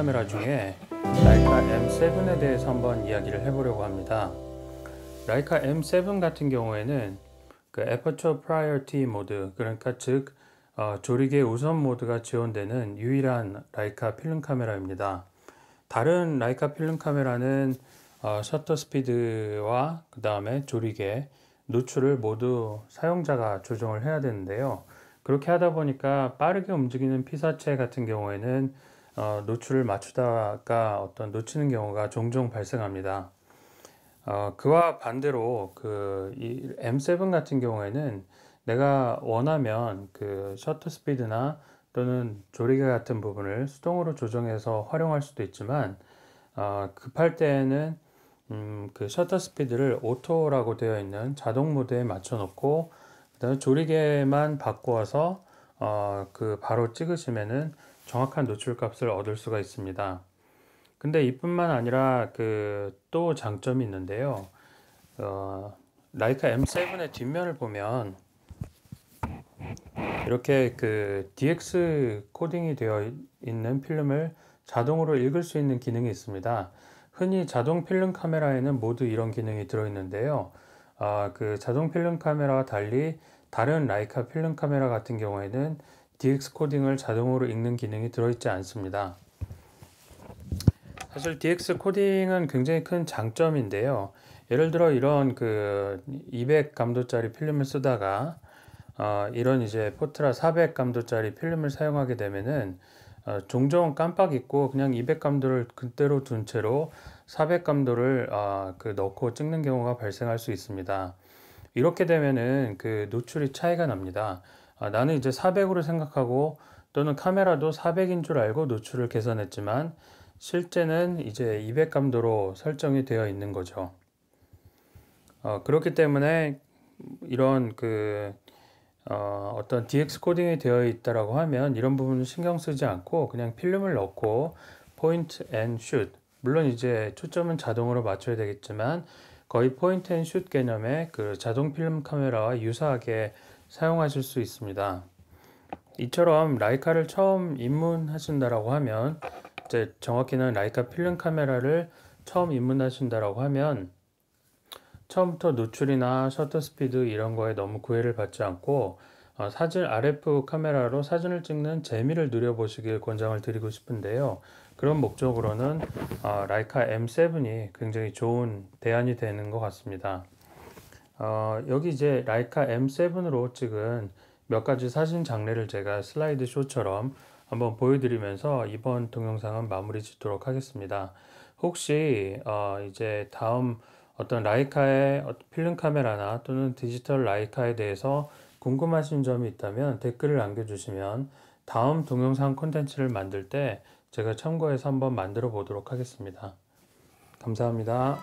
카메라 중에 라이카 M7에 대해서 한번 이야기를 해보려고 합니다. 라이카 M7 같은 경우에는 그 Aperture Priority 모드, 그러니까 즉 조리개 우선 모드가 지원되는 유일한 라이카 필름 카메라입니다. 다른 라이카 필름 카메라는 셔터 스피드와 그 다음에 조리개, 노출을 모두 사용자가 조정을 해야 되는데요. 그렇게 하다 보니까 빠르게 움직이는 피사체 같은 경우에는 노출을 맞추다가 놓치는 경우가 종종 발생합니다. 그와 반대로 이 M7 같은 경우에는 내가 원하면 그 셔터 스피드나 또는 조리개 같은 부분을 수동으로 조정해서 활용할 수도 있지만, 급할 때에는 그 셔터 스피드를 오토라고 되어 있는 자동 모드에 맞춰 놓고 그다음에 조리개만 바꾸어서 그 바로 찍으시면은 정확한 노출 값을 얻을 수가 있습니다. 근데 이뿐만 아니라 그 또 장점이 있는데요. 라이카 M7의 뒷면을 보면 이렇게 그 DX 코딩이 되어 있는 필름을 자동으로 읽을 수 있는 기능이 있습니다. 흔히 자동 필름 카메라에는 모두 이런 기능이 들어있는데요. 그 자동 필름 카메라와 달리 다른 라이카 필름 카메라 같은 경우에는 DX 코딩을 자동으로 읽는 기능이 들어있지 않습니다. 사실 DX 코딩은 굉장히 큰 장점인데요. 예를 들어 이런 그 200감도짜리 필름을 쓰다가 이런 이제 포트라 400감도짜리 필름을 사용하게 되면은 종종 깜빡 잊고 그냥 200감도를 그대로 둔 채로 400감도를 넣고 찍는 경우가 발생할 수 있습니다. 이렇게 되면은 그 노출이 차이가 납니다. 나는 이제 400으로 생각하고 또는 카메라도 400인 줄 알고 노출을 계산했지만 실제는 이제 200감도로 설정이 되어 있는 거죠. 그렇기 때문에 이런 그 어떤 DX 코딩이 되어 있다라고 하면 이런 부분은 신경 쓰지 않고 그냥 필름을 넣고 포인트 앤 슛, 물론 이제 초점은 자동으로 맞춰야 되겠지만 거의 포인트 앤 슛 개념의 그 자동 필름 카메라와 유사하게 사용하실 수 있습니다. 이처럼 라이카를 처음 입문하신다라고 하면, 이제 정확히는 라이카 필름 카메라를 처음 입문하신다라고 하면 처음부터 노출이나 셔터 스피드 이런 거에 너무 구애를 받지 않고 사진 RF 카메라로 사진을 찍는 재미를 누려보시길 권장을 드리고 싶은데요. 그런 목적으로는 라이카 M7이 굉장히 좋은 대안이 되는 것 같습니다. 여기 이제 라이카 M7으로 찍은 몇 가지 사진 장르를 제가 슬라이드 쇼처럼 한번 보여드리면서 이번 동영상은 마무리 짓도록 하겠습니다. 혹시 이제 다음 어떤 라이카의 필름 카메라나 또는 디지털 라이카에 대해서 궁금하신 점이 있다면 댓글을 남겨주시면 다음 동영상 콘텐츠를 만들 때 제가 참고해서 한번 만들어 보도록 하겠습니다. 감사합니다.